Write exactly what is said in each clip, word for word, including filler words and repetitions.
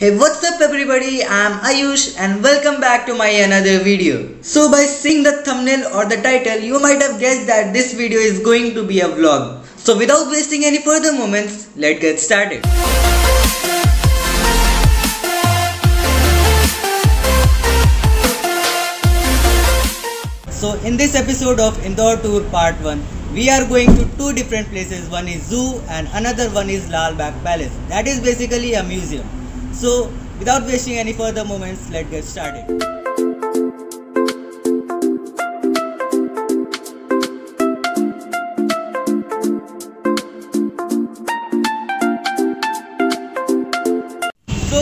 Hey, what's up everybody? I'm Ayush and welcome back to my another video. So by seeing the thumbnail or the title, you might have guessed that this video is going to be a vlog. So without wasting any further moments, let's get started. So in this episode of Indore Tour Part one, we are going to two different places. One is zoo and another one is Lal Bagh Palace. That is basically a museum. So, without wasting any further moments, let's get started. So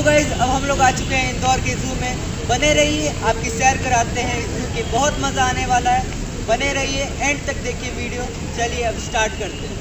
guys, अब हम लोग आ चुके हैं इंदौर के जू में. बने रहिए, आपकी सैर कराते हैं. इस जू के बहुत मजा आने वाला है. बने रहिए, एंड तक देखिए वीडियो. चलिए अब स्टार्ट करते हैं.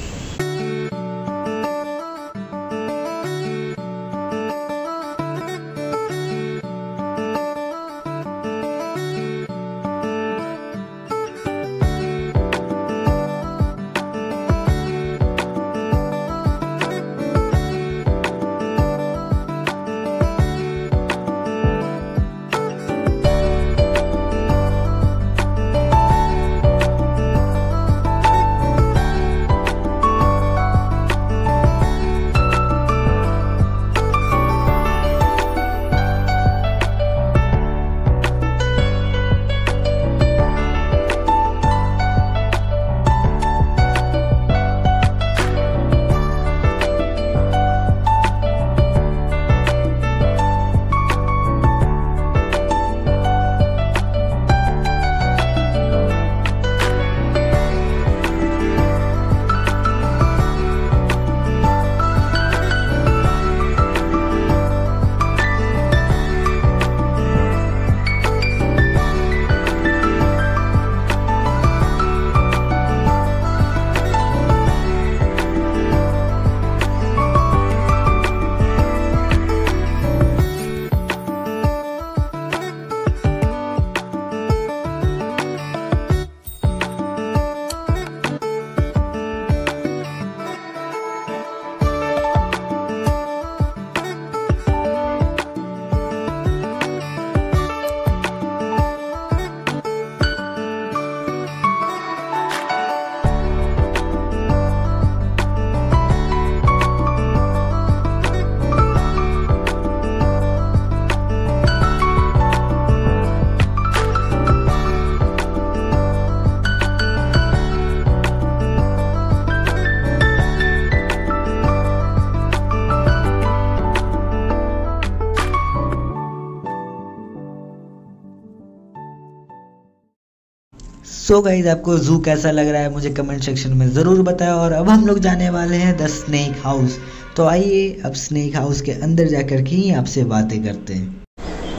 सो गाइज, आपको जू कैसा लग रहा है मुझे कमेंट सेक्शन में ज़रूर बताएं. और अब हम लोग जाने वाले हैं द स्नेक हाउस. तो आइए अब स्नेक हाउस के अंदर जाकर के ही आपसे बातें करते हैं.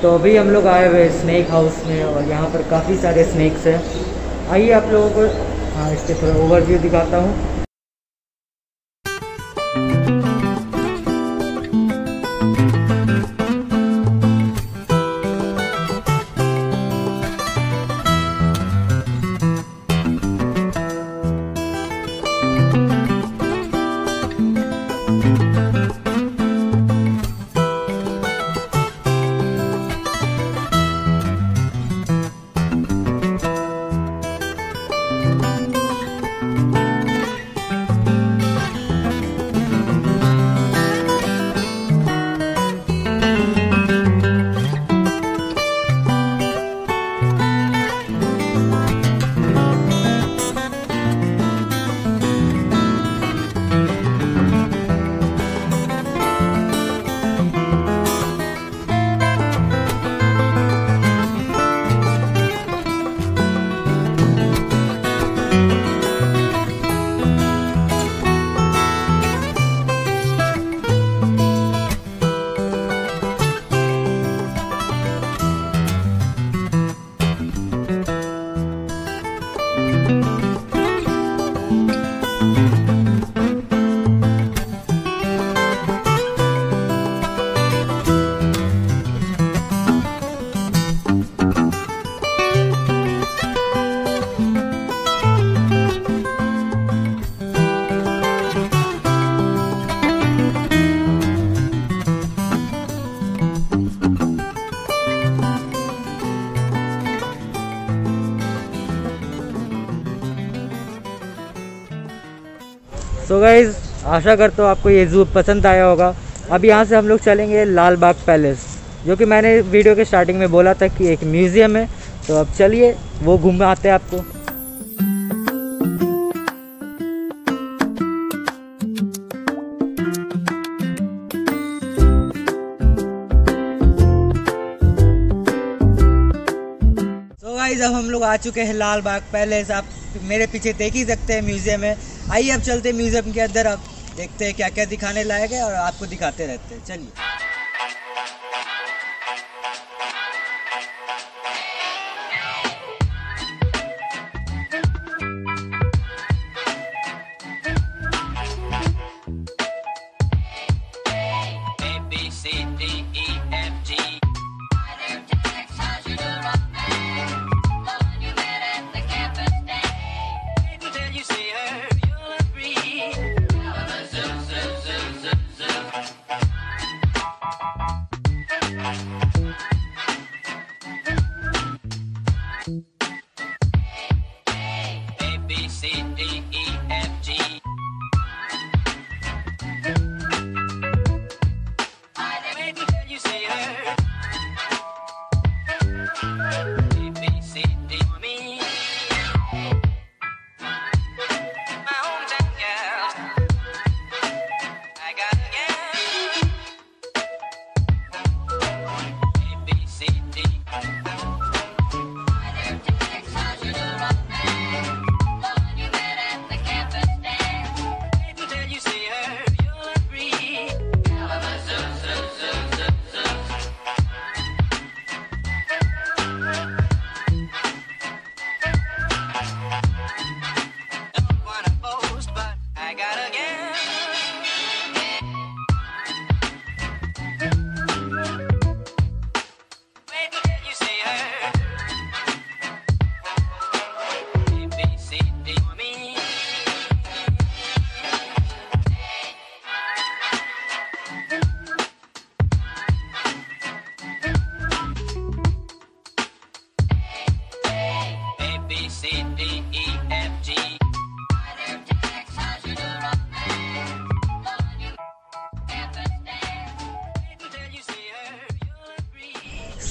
तो अभी हम लोग आए हुए स्नेक हाउस में और यहाँ पर काफ़ी सारे स्नेक्स हैं. आइए आप लोगों को हाँ इसके थोड़ा ओवरव्यू दिखाता हूँ. सो गाइज आशा करता हूँ आपको ये ज़ू पसंद आया होगा। अब यहाँ से हम लोग चलेंगे लाल बाग पैलेस, जो कि मैंने वीडियो के स्टार्टिंग में बोला था कि एक म्यूज़ियम है। तो अब चलिए वो घुमाते हैं आपको। सो गाइज अब हम लोग आ चुके हैं लाल बाग पैलेस। आप मेरे पीछे देख ही सकते हैं म्यूज़ियम है। आइए अब चलते हैं म्यूज़ियम के अंदर, आप देखते हैं क्या क्या दिखाने लायक है और आपको दिखाते रहते हैं। चलिए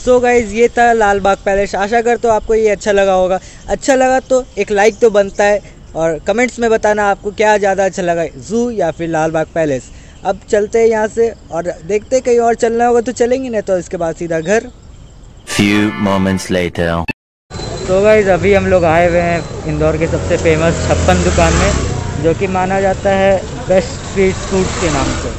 सो गाइज़ ये था लाल बाग पैलेस। आशा करता हूँ आपको ये अच्छा लगा होगा। अच्छा लगा तो एक लाइक तो बनता है, और कमेंट्स में बताना आपको क्या ज़्यादा अच्छा लगा, ज़ू या फिर लाल बाग पैलेस। अब चलते हैं यहाँ से और देखते हैं कहीं और चलना होगा तो चलेंगे, नहीं तो इसके बाद सीधा घर। Few moments later. So guys अभी हम लोग आए हुए हैं इंदौर के सबसे फेमस छप्पन दुकान में, जो कि माना जाता है बेस्ट स्ट्रीट फूड्स के नाम से।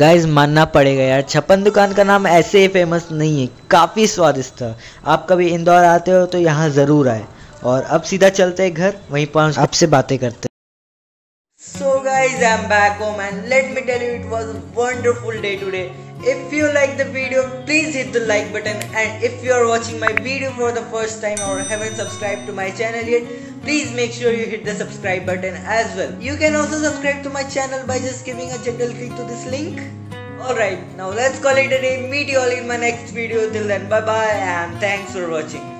गाइज मानना पड़ेगा यार, छप्पन दुकान का नाम ऐसे ही फेमस नहीं है, काफ़ी स्वादिष्ट था। आप कभी इंदौर आते हो तो यहाँ ज़रूर आए। और अब सीधा चलते हैं घर, वहीं पहुँच आपसे बातें करते हैं। So guys I am back home and let me tell you it was a wonderful day today. If you like the video, please hit the like button, and if you are watching my video for the first time or haven't subscribed to my channel yet, please make sure you hit the subscribe button as well. You can also subscribe to my channel by just giving a gentle click to this link. Alright, now let's call it a day. Meet you all in my next video. Till then, bye bye and thanks for watching.